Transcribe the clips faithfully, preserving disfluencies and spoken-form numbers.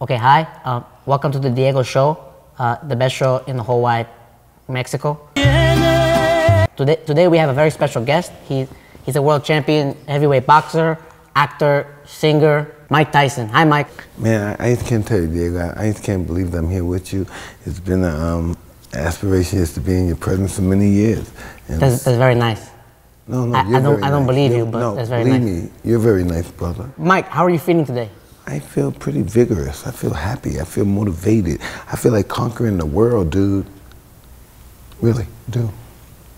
Okay, hi. Uh, welcome to the Diego Show, uh, the best show in the whole wide Mexico. Today, today we have a very special guest. He, he's a world champion, heavyweight boxer, actor, singer, Mike Tyson. Hi, Mike. Man, I, I just can't tell you, Diego. I, I just can't believe that I'm here with you. It's been an um, aspiration just to be in your presence for many years. And that's, that's very nice. No, no, I, you're I don't, very I don't nice. believe you're, you, but no, that's very believe nice. Believe me, you're very nice, brother. Mike, how are you feeling today? I feel pretty vigorous. I feel happy. I feel motivated. I feel like conquering the world, dude. Really, dude.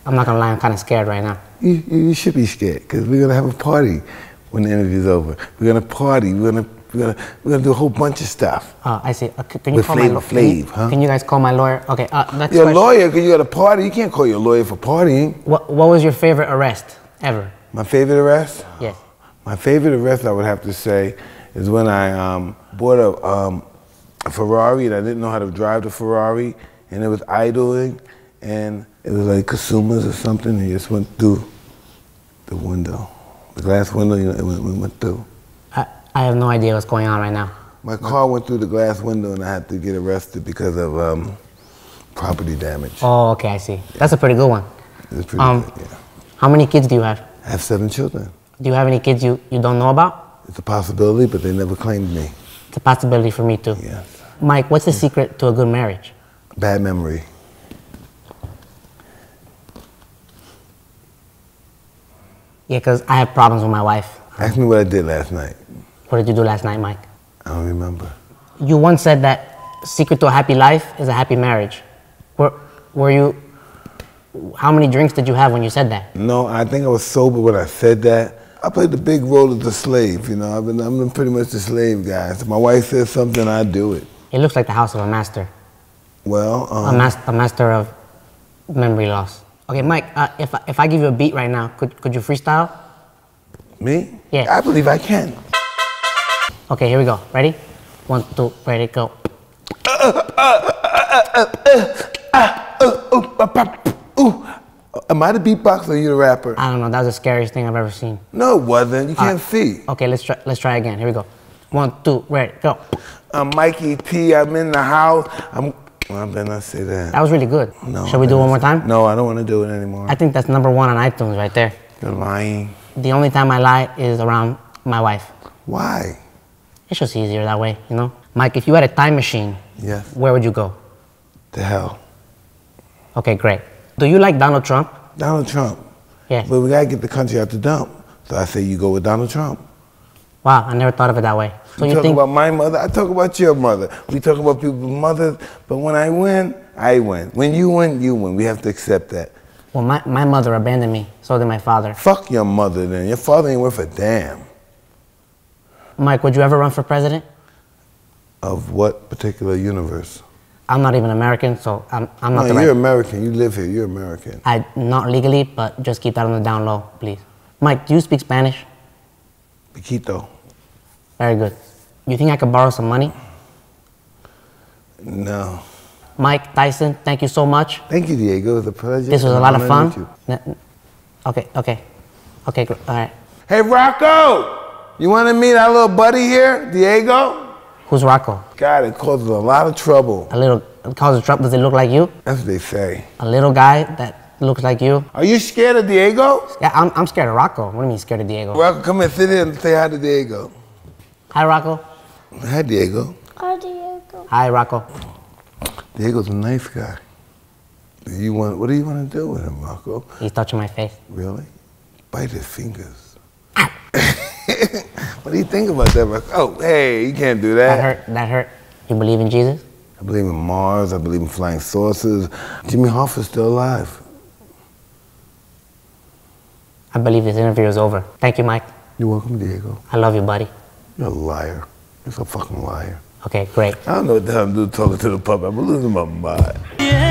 I'm not gonna lie, I'm kind of scared right now. You, you should be scared, because we're gonna have a party when the interview's over. We're gonna party. We're gonna we're gonna we're gonna do a whole bunch of stuff. Oh, I see. Uh, can you With call Flav, my lawyer? Can, huh? can you guys call my lawyer? Okay. Uh, next your question. lawyer? Because you got a party. You can't call your lawyer for partying. What What was your favorite arrest ever? My favorite arrest? Yes. My favorite arrest, I would have to say, is when I um, bought a, um, a Ferrari and I didn't know how to drive the Ferrari, and it was idling, and it was like Cosumas or something, and it just went through the window. The glass window, you know, it went, went through. I, I have no idea what's going on right now. My car went through the glass window and I had to get arrested because of um, property damage. Oh, okay, I see. Yeah. That's a pretty good one. It's pretty um, good, yeah. How many kids do you have? I have seven children. Do you have any kids you, you don't know about? It's a possibility, but they never claimed me. It's a possibility for me, too. Yes. Mike, what's the secret to a good marriage? Bad memory. Yeah, because I have problems with my wife. Ask me what I did last night. What did you do last night, Mike? I don't remember. You once said that secret to a happy life is a happy marriage. Were, were you... How many drinks did you have when you said that? No, I think I was sober when I said that. I played the big role of the slave, you know. I've been, I'm been pretty much the slave guy. So my wife says something, I do it. It looks like the house of a master. Well, um, a, mas a master of memory loss. Okay, Mike, uh, if, I, if I give you a beat right now, could, could you freestyle? Me? Yeah. I believe I can. Okay, here we go. Ready? One, two, ready, go. Am I the beatboxer or you the rapper? I don't know. That was the scariest thing I've ever seen. No, it wasn't. You can't uh, see. Okay, let's try. Let's try again. Here we go. One, two, ready, go. I'm Mikey T. I'm in the house. I'm. Well, I better not say that. That was really good. No. Should we do it one more time? No, I don't want to do it anymore. I think that's number one on iTunes right there. You're lying. The only time I lie is around my wife. Why? It's just easier that way, you know. Mike, if you had a time machine, yes, where would you go? To hell. Okay, great. Do you like Donald Trump? Donald Trump. Yeah. But we gotta get the country out the dump. So I say you go with Donald Trump. Wow, I never thought of it that way. So you, you talk think about my mother, I talk about your mother. We talk about people's mothers, but when I win, I win. When you win, you win. We have to accept that. Well, my, my mother abandoned me, so did my father. Fuck your mother then. Your father ain't worth a damn. Mike, would you ever run for president? Of what particular universe? I'm not even American, so I'm, I'm not no, the right... you're American. You live here. You're American. I, not legally, but just keep that on the down low, please. Mike, do you speak Spanish? Poquito. Very good. You think I could borrow some money? No. Mike Tyson, thank you so much. Thank you, Diego. It was a pleasure. This was a lot of fun. Okay, okay. Okay, all right. Hey, Rocco! You want to meet our little buddy here, Diego? Who's Rocco? God, it causes a lot of trouble. A little, it causes trouble? Does it look like you? That's what they say. A little guy that looks like you? Are you scared of Diego? Yeah, I'm, I'm scared of Rocco. What do you mean scared of Diego? Rocco, come and sit in and say hi to Diego. Hi, Rocco. Hi, Diego. Hi, Diego. Hi, Rocco. Diego's a nice guy. Do you want, what do you want to do with him, Rocco? He's touching my face. Really? Bite his fingers. Ah. What do you think about that? Oh, hey, you can't do that. That hurt. That hurt. You believe in Jesus? I believe in Mars. I believe in flying saucers. Jimmy Hoffa's still alive. I believe this interview is over. Thank you, Mike. You're welcome, Diego. I love you, buddy. You're a liar. You're a fucking liar. Okay, great. I don't know what the hell I'm doing talking to the puppet. I'm losing my mind. Yeah.